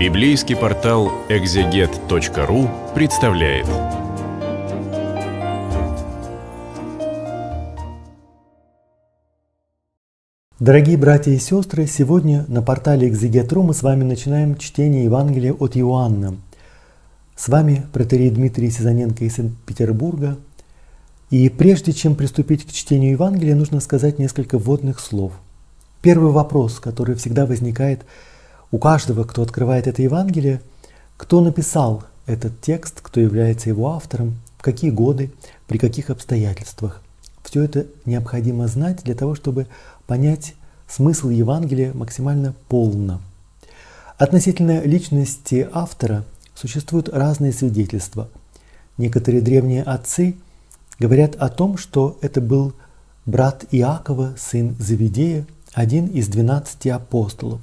Библейский портал экзегет.ру представляет. Дорогие братья и сестры, сегодня на портале экзегет.ру мы с вами начинаем чтение Евангелия от Иоанна. С вами протоиерей Дмитрий Сизоненко из Санкт-Петербурга. И прежде чем приступить к чтению Евангелия, нужно сказать несколько вводных слов. Первый вопрос, который всегда возникает у каждого, кто открывает это Евангелие: кто написал этот текст, кто является его автором, в какие годы, при каких обстоятельствах. Все это необходимо знать для того, чтобы понять смысл Евангелия максимально полно. Относительно личности автора существуют разные свидетельства. Некоторые древние отцы говорят о том, что это был брат Иакова, сын Заведея, один из 12 апостолов.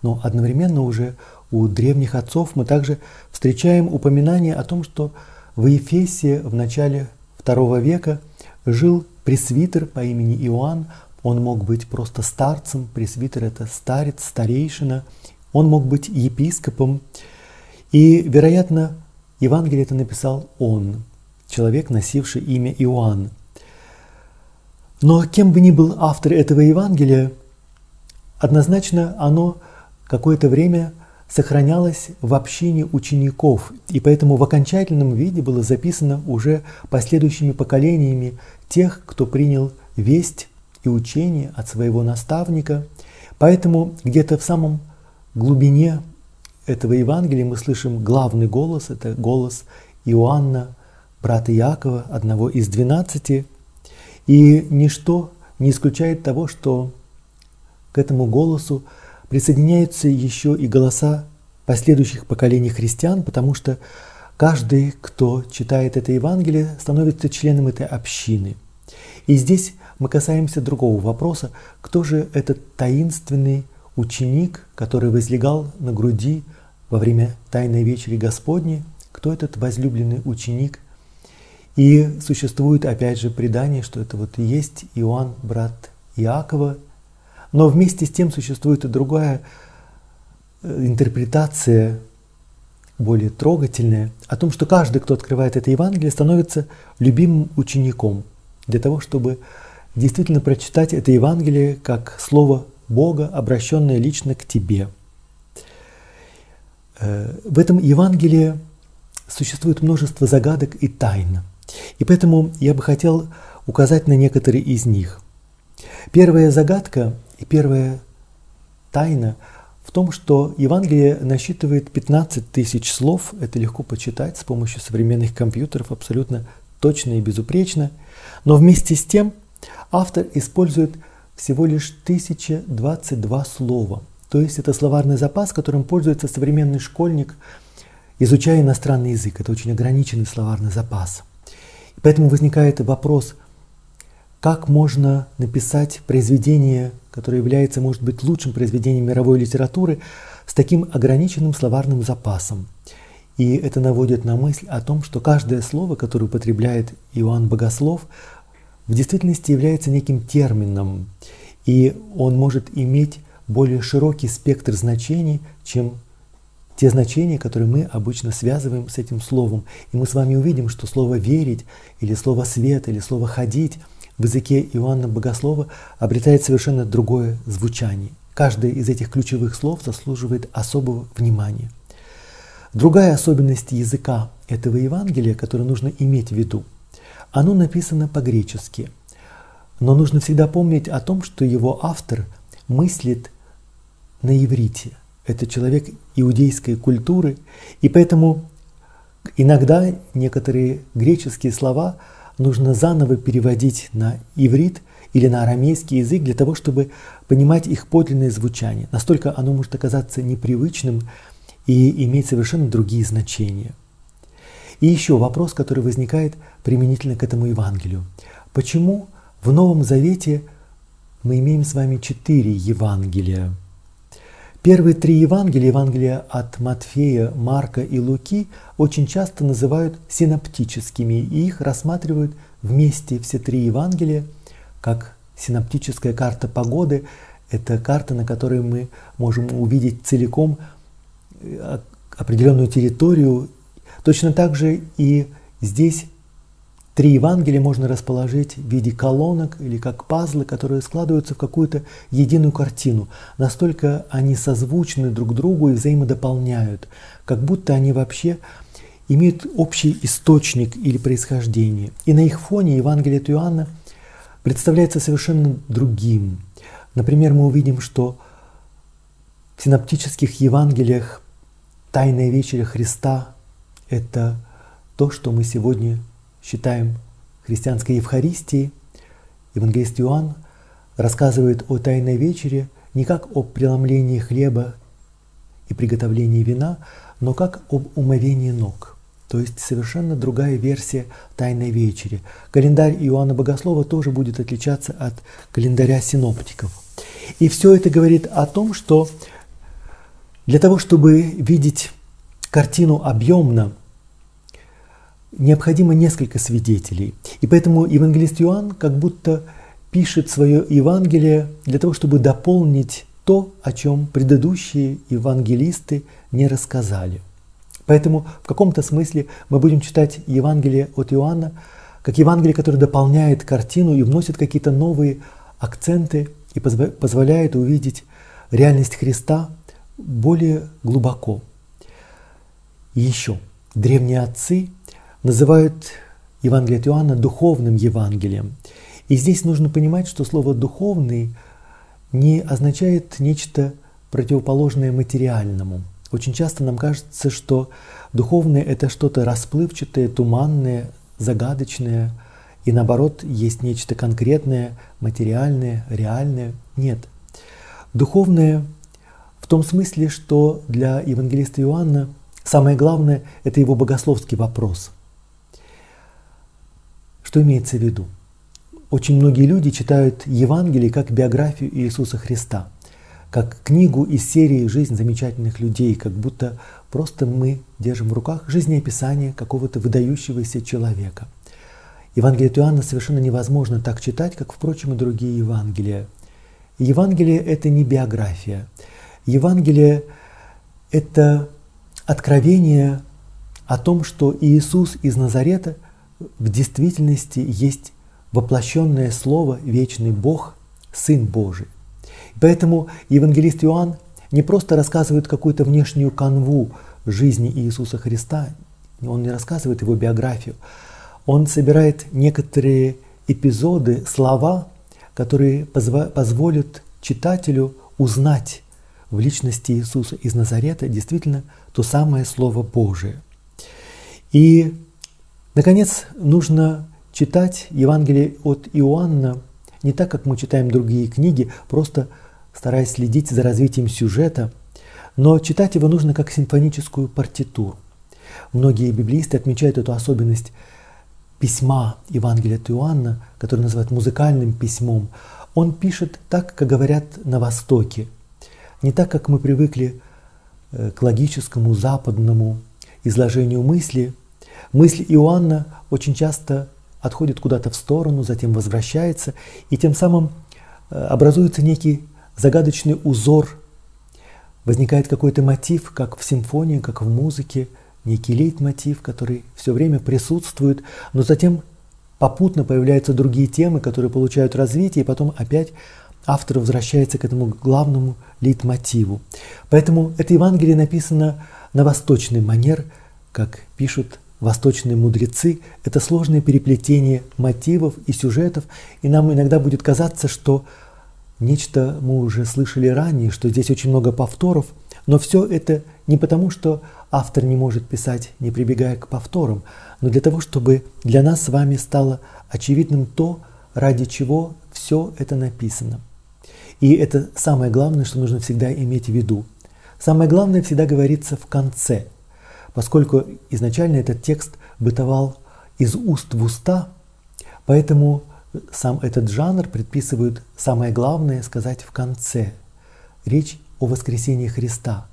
Но одновременно уже у древних отцов мы также встречаем упоминание о том, что в Ефесе в начале II века жил пресвитер по имени Иоанн. Он мог быть просто старцем, пресвитер — это старец, старейшина, он мог быть епископом. И, вероятно, Евангелие это написал он, человек, носивший имя Иоанн. Но кем бы ни был автор этого Евангелия, однозначно оно какое-то время сохранялось в общине учеников, и поэтому в окончательном виде было записано уже последующими поколениями тех, кто принял весть и учение от своего наставника. Поэтому где-то в самом глубине этого Евангелия мы слышим главный голос, это голос Иоанна, брата Иакова, одного из 12, и ничто не исключает того, что к этому голосу присоединяются еще и голоса последующих поколений христиан, потому что каждый, кто читает это Евангелие, становится членом этой общины. И здесь мы касаемся другого вопроса: кто же этот таинственный ученик, который возлегал на груди во время Тайной Вечери Господней, кто этот возлюбленный ученик? И существует опять же предание, что это вот и есть Иоанн, брат Иакова. Но вместе с тем существует и другая интерпретация, более трогательная, о том, что каждый, кто открывает это Евангелие, становится любимым учеником для того, чтобы действительно прочитать это Евангелие как слово Бога, обращенное лично к тебе. В этом Евангелии существует множество загадок и тайн, и поэтому я бы хотел указать на некоторые из них. Первая загадка и первая тайна в том, что Евангелие насчитывает 15 000 слов. Это легко почитать с помощью современных компьютеров, абсолютно точно и безупречно. Но вместе с тем автор использует всего лишь 1022 слова. То есть это словарный запас, которым пользуется современный школьник, изучая иностранный язык. Это очень ограниченный словарный запас. И поэтому возникает вопрос: как можно написать произведение, которое является, может быть, лучшим произведением мировой литературы, с таким ограниченным словарным запасом? И это наводит на мысль о том, что каждое слово, которое употребляет Иоанн Богослов, в действительности является неким термином, и он может иметь более широкий спектр значений, чем те значения, которые мы обычно связываем с этим словом. И мы с вами увидим, что слово «верить» или слово «свет» или слово «ходить» в языке Иоанна Богослова обретает совершенно другое звучание. Каждое из этих ключевых слов заслуживает особого внимания. Другая особенность языка этого Евангелия, которую нужно иметь в виду: оно написано по-гречески. Но нужно всегда помнить о том, что его автор мыслит на иврите. Это человек иудейской культуры, и поэтому иногда некоторые греческие слова нужно заново переводить на иврит или на арамейский язык для того, чтобы понимать их подлинное звучание. Настолько оно может оказаться непривычным и иметь совершенно другие значения. И еще вопрос, который возникает применительно к этому Евангелию: почему в Новом Завете мы имеем с вами 4 Евангелия? Первые 3 Евангелия, Евангелия от Матфея, Марка и Луки, очень часто называют синоптическими, и их рассматривают вместе, все 3 Евангелия, как синоптическая карта погоды. Это карта, на которой мы можем увидеть целиком определенную территорию. Точно так же и здесь три Евангелия можно расположить в виде колонок или как пазлы, которые складываются в какую-то единую картину. Настолько они созвучны друг другу и взаимодополняют, как будто они вообще имеют общий источник или происхождение. И на их фоне Евангелие от Иоанна представляется совершенно другим. Например, мы увидим, что в синоптических Евангелиях Тайная Вечеря Христа – это то, что мы сегодня считаем христианской Евхаристией. Евангелист Иоанн рассказывает о Тайной Вечере не как о преломлении хлеба и приготовлении вина, но как об умовении ног. То есть совершенно другая версия Тайной Вечери. Календарь Иоанна Богослова тоже будет отличаться от календаря синоптиков. И все это говорит о том, что для того, чтобы видеть картину объемно, необходимо несколько свидетелей. И поэтому евангелист Иоанн как будто пишет свое Евангелие для того, чтобы дополнить то, о чем предыдущие евангелисты не рассказали. Поэтому в каком-то смысле мы будем читать Евангелие от Иоанна как Евангелие, которое дополняет картину и вносит какие-то новые акценты и позволяет увидеть реальность Христа более глубоко. И еще древние отцы называют Евангелие от Иоанна духовным Евангелием. И здесь нужно понимать, что слово «духовный» не означает нечто противоположное материальному. Очень часто нам кажется, что духовное – это что-то расплывчатое, туманное, загадочное, и наоборот, есть нечто конкретное, материальное, реальное. Нет. Духовное в том смысле, что для евангелиста Иоанна самое главное – это его богословский вопрос. Что имеется в виду? Очень многие люди читают Евангелие как биографию Иисуса Христа, как книгу из серии «Жизнь замечательных людей», как будто просто мы держим в руках жизнеописание какого-то выдающегося человека. Евангелие от Иоанна совершенно невозможно так читать, как, впрочем, и другие Евангелия. Евангелие – это не биография. Евангелие – это откровение о том, что Иисус из Назарета в действительности есть воплощенное Слово, вечный Бог, Сын Божий. Поэтому евангелист Иоанн не просто рассказывает какую-то внешнюю канву жизни Иисуса Христа, он не рассказывает его биографию, он собирает некоторые эпизоды, слова, которые позволят читателю узнать в личности Иисуса из Назарета действительно то самое Слово Божие. И, наконец, нужно читать Евангелие от Иоанна не так, как мы читаем другие книги, просто стараясь следить за развитием сюжета, но читать его нужно как симфоническую партитуру. Многие библеисты отмечают эту особенность письма Евангелия от Иоанна, которое называют музыкальным письмом. Он пишет так, как говорят на Востоке, не так, как мы привыкли к логическому, западному изложению мысли. Мысль Иоанна очень часто отходит куда-то в сторону, затем возвращается, и тем самым образуется некий загадочный узор, возникает какой-то мотив, как в симфонии, как в музыке, некий лейтмотив, который все время присутствует, но затем попутно появляются другие темы, которые получают развитие, и потом опять автор возвращается к этому главному лейтмотиву. Поэтому это Евангелие написано на восточный манер, как пишут восточные мудрецы. Это сложное переплетение мотивов и сюжетов, и нам иногда будет казаться, что нечто мы уже слышали ранее, что здесь очень много повторов, но все это не потому, что автор не может писать, не прибегая к повторам, но для того, чтобы для нас с вами стало очевидным то, ради чего все это написано. И это самое главное, что нужно всегда иметь в виду. Самое главное всегда говорится в конце. Поскольку изначально этот текст бытовал из уст в уста, поэтому сам этот жанр предписывает самое главное сказать в конце. Речь о воскресении Христа.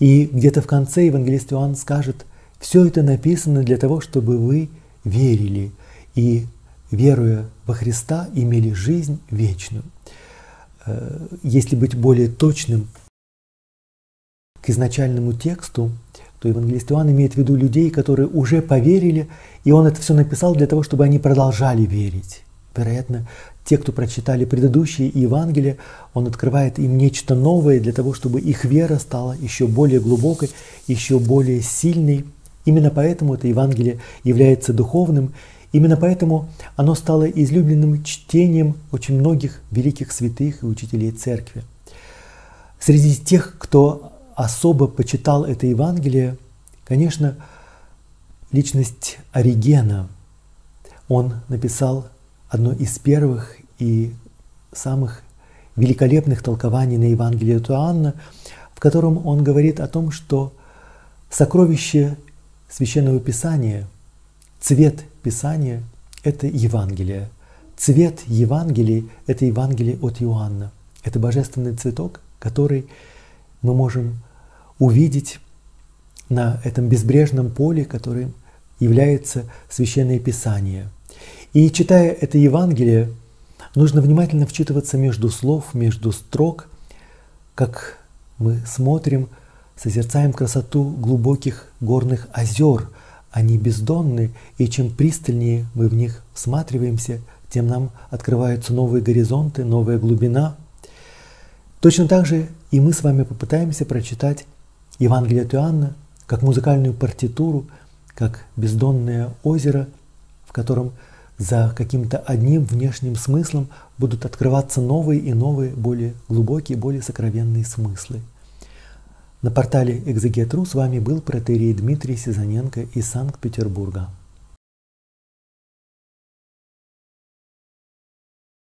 И где-то в конце евангелист Иоанн скажет: «Все это написано для того, чтобы вы верили, и, веруя во Христа, имели жизнь вечную». Если быть более точным, к изначальному тексту, то евангелист Иоанн имеет в виду людей, которые уже поверили, и он это все написал для того, чтобы они продолжали верить. Вероятно, те, кто прочитали предыдущие Евангелия, он открывает им нечто новое для того, чтобы их вера стала еще более глубокой, еще более сильной. Именно поэтому это Евангелие является духовным, именно поэтому оно стало излюбленным чтением очень многих великих святых и учителей Церкви. Среди тех, кто особо почитал это Евангелие, конечно, личность Оригена. Он написал одно из первых и самых великолепных толкований на Евангелие от Иоанна, в котором он говорит о том, что сокровище Священного Писания, цвет Писания – это Евангелие. Цвет Евангелий – это Евангелие от Иоанна. Это божественный цветок, который мы можем увидеть на этом безбрежном поле, которым является Священное Писание. И читая это Евангелие, нужно внимательно вчитываться между слов, между строк, как мы смотрим, созерцаем красоту глубоких горных озер. Они бездонны, и чем пристальнее мы в них всматриваемся, тем нам открываются новые горизонты, новая глубина. Точно так же и мы с вами попытаемся прочитать Евангелие от Иоанна как музыкальную партитуру, как бездонное озеро, в котором за каким-то одним внешним смыслом будут открываться новые и новые, более глубокие, более сокровенные смыслы. На портале экзегет.ру с вами был протоиерей Дмитрий Сизоненко из Санкт-Петербурга.